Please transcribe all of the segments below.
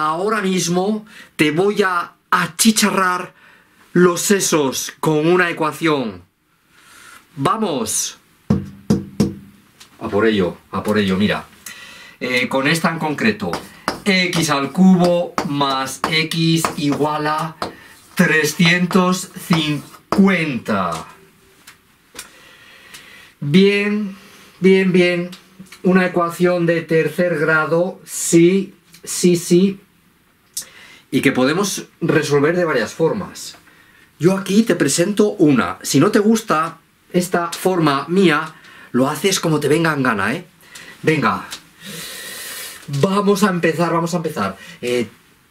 ahora mismo te voy a achicharrar los sesos con una ecuación. ¡Vamos! A por ello, mira. Con esta en concreto, x al cubo más x igual a 350. Bien, bien, bien. Una ecuación de tercer grado, sí, sí, sí. Y que podemos resolver de varias formas. Yo aquí te presento una. Si no te gusta esta forma mía, lo haces como te venga en gana, ¿eh? Venga. Vamos a empezar, vamos a empezar.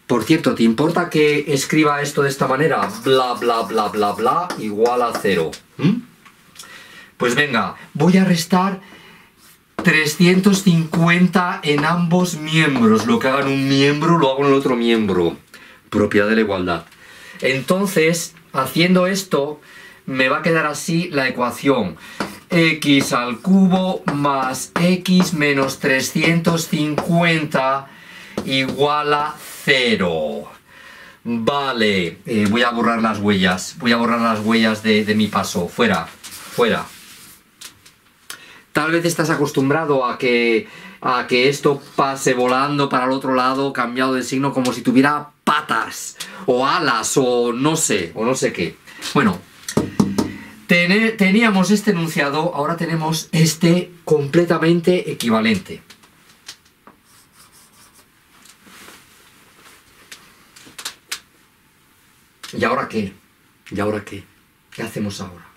Por cierto, ¿te importa que escriba esto de esta manera? Bla, bla, bla, bla, bla, igual a 0. Pues venga, voy a restar 350 en ambos miembros. Lo que haga en un miembro, lo hago en el otro miembro. Propiedad de la igualdad. Entonces, haciendo esto, me va a quedar así la ecuación. X al cubo más X menos 350 igual a 0. Vale, voy a borrar las huellas. Voy a borrar las huellas de mi paso. Fuera, fuera. Tal vez estás acostumbrado a que esto pase volando para el otro lado, cambiado de signo, como si tuviera patas o alas o no sé qué. Bueno, teníamos este enunciado, ahora tenemos este completamente equivalente. ¿Y ahora qué? ¿Y ahora qué? ¿Qué hacemos ahora?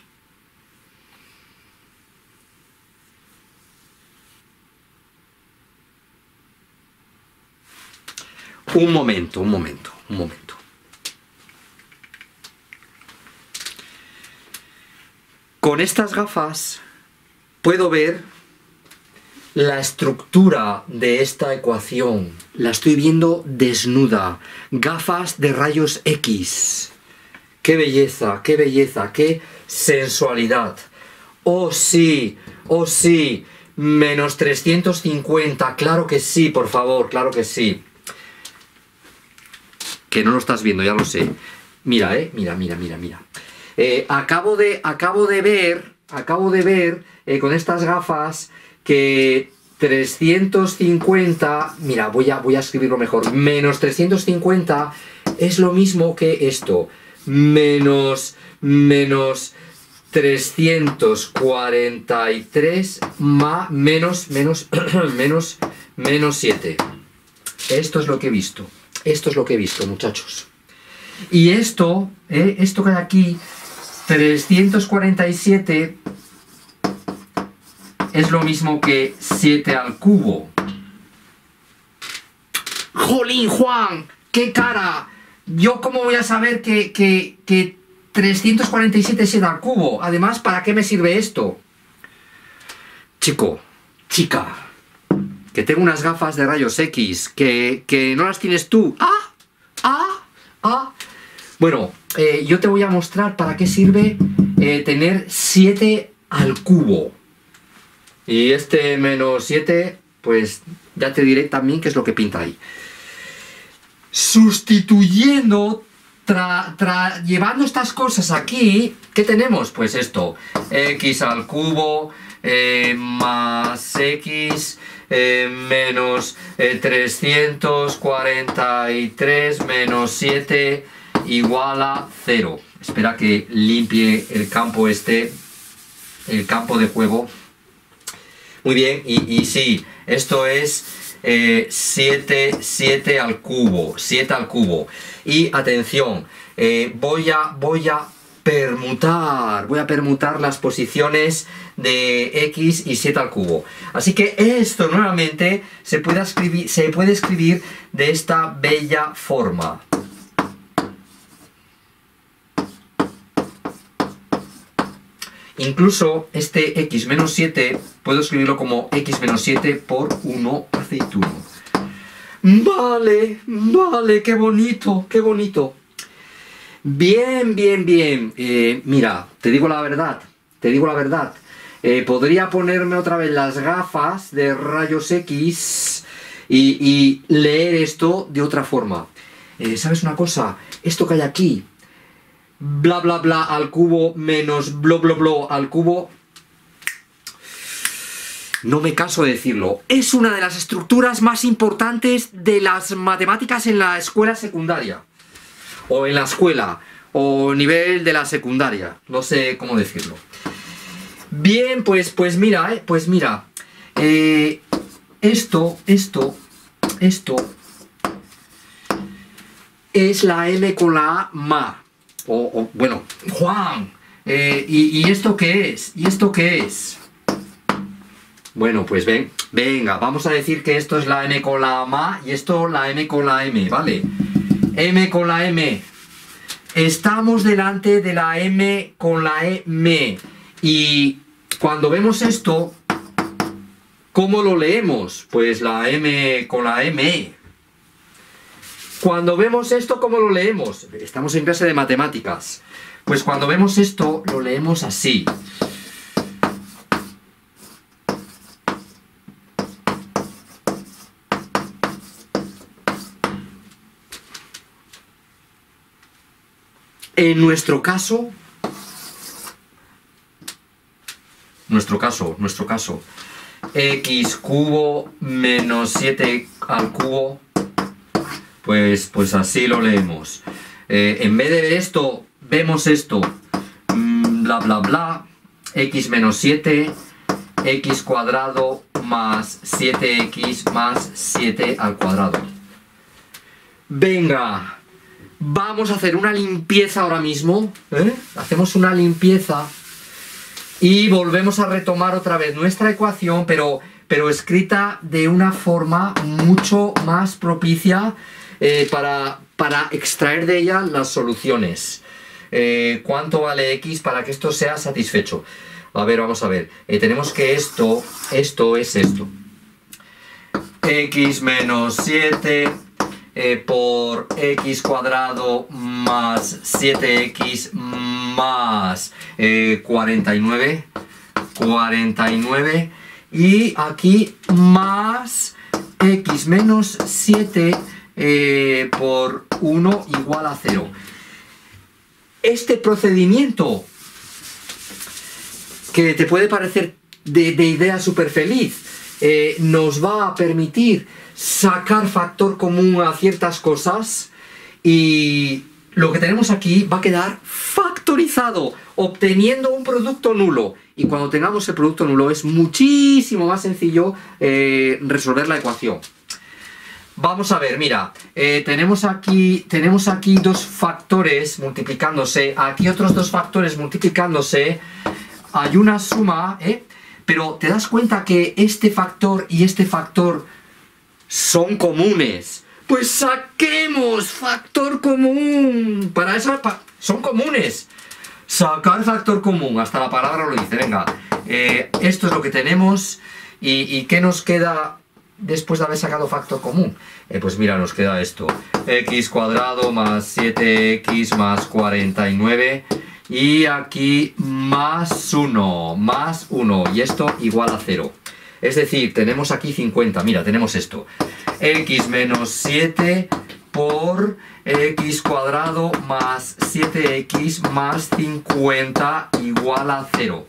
Un momento, un momento, un momento. Con estas gafas puedo ver la estructura de esta ecuación. La estoy viendo desnuda. Gafas de rayos X. ¡Qué belleza, qué belleza, qué sensualidad! ¡Oh sí, oh sí! Menos 350, claro que sí, por favor, claro que sí. Que no lo estás viendo, ya lo sé. Mira, mira, mira, mira, mira. Acabo de ver con estas gafas que 350, mira, voy a escribirlo mejor, menos 350 es lo mismo que esto, menos 343 más, menos 7. Esto es lo que he visto, esto es lo que he visto, muchachos. Y esto, esto que hay aquí, 347, es lo mismo que 7 al cubo. ¡Jolín, Juan! ¡Qué cara! ¿Yo cómo voy a saber que 347 es 7 al cubo? Además, ¿para qué me sirve esto? Chico, chica, que tengo unas gafas de rayos X, que no las tienes tú. ¡Ah! ¡Ah! ¡Ah! Bueno, yo te voy a mostrar para qué sirve tener 7 al cubo. Y este menos 7, pues ya te diré también qué es lo que pinta ahí. Sustituyendo, llevando estas cosas aquí, ¿qué tenemos? Pues esto, x al cubo más x menos 343 menos 7 igual a 0. Espera que limpie el campo este, el campo de juego. Muy bien, y sí, esto es 7 al cubo, 7 al cubo. Y atención, voy a permutar las posiciones de x y 7 al cubo. Así que esto nuevamente se puede escribir de esta bella forma. Incluso este x menos 7, puedo escribirlo como x menos 7 por 1 aceituno. Vale, vale, qué bonito, qué bonito. Bien, bien, bien. Mira, te digo la verdad, te digo la verdad. Podría ponerme otra vez las gafas de rayos X y leer esto de otra forma. ¿Sabes una cosa? Esto que hay aquí, bla bla bla al cubo menos bla bla bla al cubo, no me canso de decirlo, es una de las estructuras más importantes de las matemáticas en la escuela secundaria, o en la escuela, o nivel de la secundaria, no sé cómo decirlo. Bien, pues mira, pues mira, esto es la L con la A, ma, o bueno, Juan, ¿y esto qué es? ¿Y esto qué es? Bueno, pues venga, vamos a decir que esto es la M con la ma y esto la M con la M, ¿vale? M con la M, estamos delante de la M con la M, y cuando vemos esto, ¿cómo lo leemos? Pues la M con la M. Cuando vemos esto, ¿cómo lo leemos? Estamos en clase de matemáticas. Pues cuando vemos esto, lo leemos así. En nuestro caso, x cubo menos 7 al cubo, pues así lo leemos. En vez de ver esto, vemos esto, bla bla bla, x menos 7, x cuadrado más 7x más 7 al cuadrado. Venga, vamos a hacer una limpieza ahora mismo, ¿eh? Hacemos una limpieza y volvemos a retomar otra vez nuestra ecuación, pero escrita de una forma mucho más propicia para extraer de ella las soluciones. ¿Cuánto vale X para que esto sea satisfecho? A ver, vamos a ver. Tenemos que esto es esto. X menos 7 por X cuadrado más 7X más 49, y aquí más X menos 7 por 1 igual a 0. Este procedimiento, que te puede parecer de idea súper feliz, nos va a permitir sacar factor común a ciertas cosas, y lo que tenemos aquí va a quedar factorizado, obteniendo un producto nulo. Y cuando tengamos el producto nulo es muchísimo más sencillo resolver la ecuación. Vamos a ver, mira, tenemos aquí dos factores multiplicándose, aquí otros dos factores multiplicándose, hay una suma, pero te das cuenta que este factor y este factor son comunes. Pues saquemos factor común. Para eso son comunes. Sacar factor común, hasta la palabra lo dice. Venga, esto es lo que tenemos. ¿Y qué nos queda después de haber sacado factor común? Pues mira, nos queda esto. X cuadrado más 7x más 49. Y aquí más 1, más 1. Y esto igual a 0. Es decir, tenemos aquí 50, mira, tenemos esto, x menos 7 por x cuadrado más 7x más 50 igual a 0.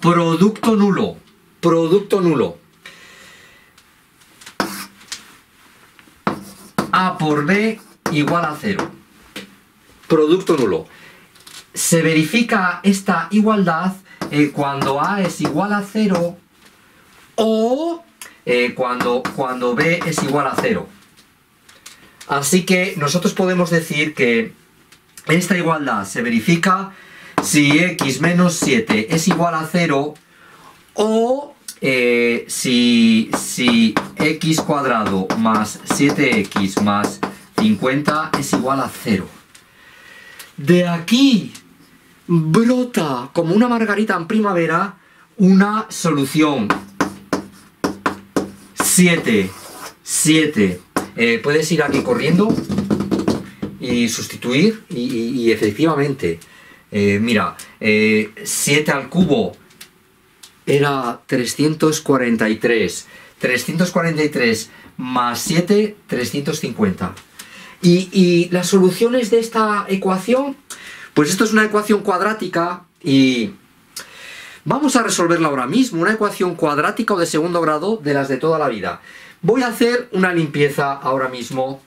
Producto nulo, producto nulo. A por b igual a 0. Producto nulo. Se verifica esta igualdad cuando A es igual a 0 o cuando B es igual a 0. Así que nosotros podemos decir que esta igualdad se verifica si X menos 7 es igual a 0 o si X cuadrado más 7X más 50 es igual a 0. De aquí brota, como una margarita en primavera, una solución. 7. Puedes ir aquí corriendo y sustituir, y efectivamente, mira, 7 al cubo era 343. 343 más 7, 350. Y las soluciones de esta ecuación, pues esto es una ecuación cuadrática y vamos a resolverla ahora mismo, una ecuación cuadrática o de segundo grado de las de toda la vida. Voy a hacer una limpieza ahora mismo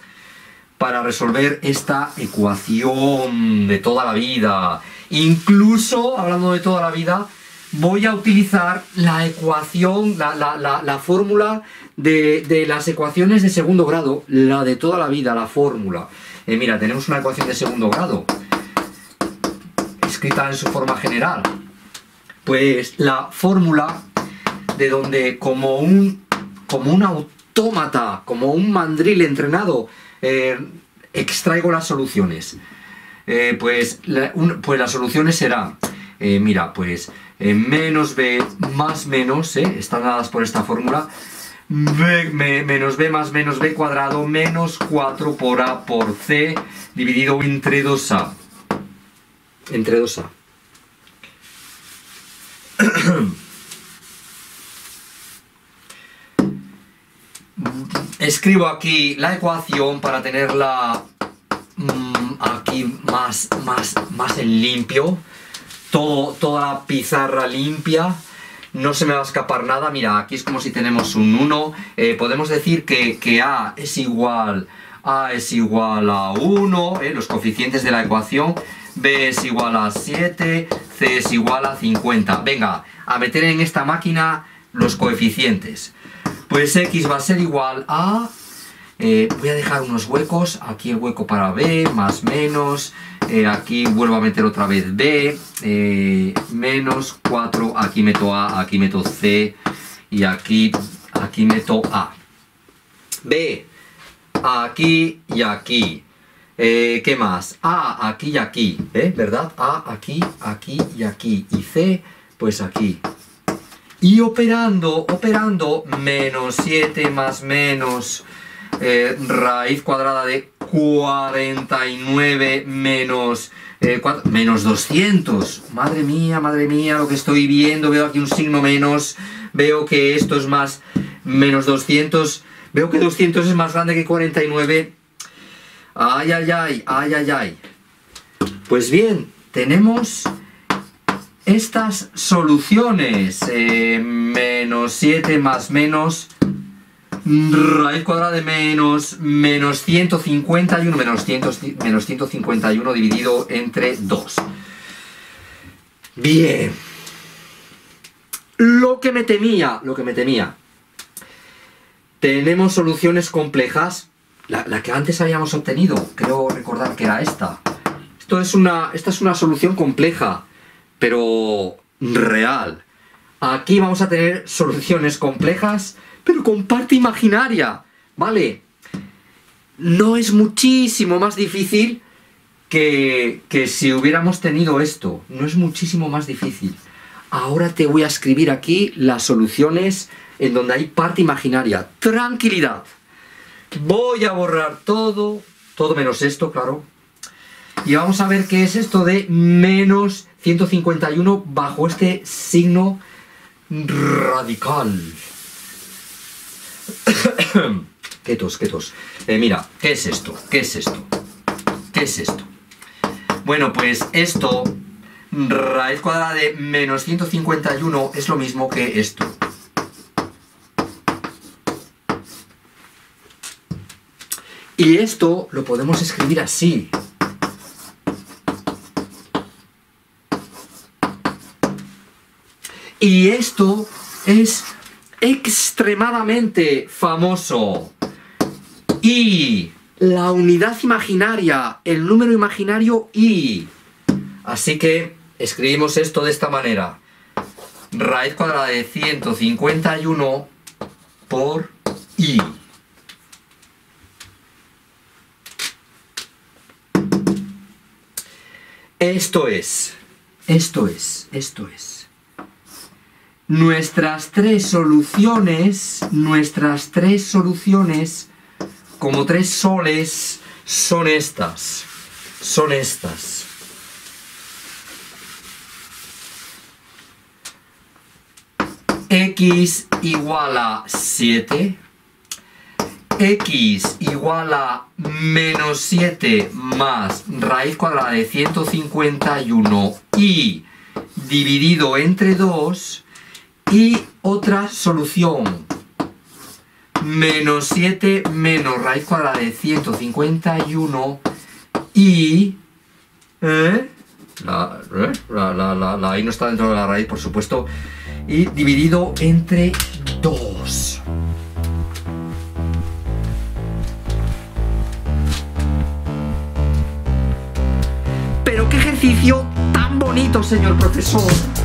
para resolver esta ecuación de toda la vida. Incluso, hablando de toda la vida, voy a utilizar la ecuación, la fórmula de las ecuaciones de segundo grado, la de toda la vida, la fórmula. Mira, tenemos una ecuación de segundo grado, escrita en su forma general. Pues la fórmula de donde como un autómata, como un mandril entrenado, extraigo las soluciones. Pues las soluciones serán, menos b más menos, están dadas por esta fórmula, menos b más menos b cuadrado menos 4 por a por c dividido entre 2a. Entre 2a. Escribo aquí la ecuación para tenerla aquí más en limpio. Toda la pizarra limpia, no se me va a escapar nada. Mira, aquí es como si tenemos un 1, podemos decir que A es igual a 1, los coeficientes de la ecuación, B es igual a 7, C es igual a 50. Venga, a meter en esta máquina los coeficientes. Pues X va a ser igual a, voy a dejar unos huecos, aquí el hueco para B, más menos, aquí vuelvo a meter otra vez B, menos 4, aquí meto A, aquí meto C y aquí meto A. B, aquí y aquí. ¿Qué más? A, aquí y aquí, ¿verdad? A, aquí, aquí y aquí. Y C, pues aquí. Y operando, menos 7 más menos raíz cuadrada de 49 menos, 4, menos 200. Madre mía, lo que estoy viendo. Veo aquí un signo menos. Veo que esto es más, menos 200. Veo que 200 es más grande que 49. Ay, ay, ay, ay, ay, ay. Pues bien, tenemos estas soluciones. Menos 7 más menos raíz cuadrada de menos 151 menos 151 dividido entre 2. Bien. Lo que me temía. Tenemos soluciones complejas. La que antes habíamos obtenido, creo recordar que era esta. Esta es una solución compleja, pero real. Aquí vamos a tener soluciones complejas, pero con parte imaginaria, ¿vale? No es muchísimo más difícil que si hubiéramos tenido esto. No es muchísimo más difícil. Ahora te voy a escribir aquí las soluciones en donde hay parte imaginaria. Tranquilidad. Voy a borrar todo menos esto, claro. Y vamos a ver qué es esto de menos 151 bajo este signo radical. Qué tos. Mira, ¿qué es esto? Bueno, pues esto, raíz cuadrada de menos 151, es lo mismo que esto. Y esto lo podemos escribir así. Y esto es extremadamente famoso. Y la unidad imaginaria, el número imaginario y. Así que escribimos esto de esta manera. Raíz cuadrada de 151 por y. Esto es. Nuestras tres soluciones, como tres soles, son estas. x igual a 7, x igual a menos 7 más raíz cuadrada de 151 y dividido entre 2, y otra solución, menos 7 menos raíz cuadrada de 151 y... La I no está dentro de la raíz, por supuesto, y dividido entre 2. Pero qué ejercicio tan bonito, señor profesor.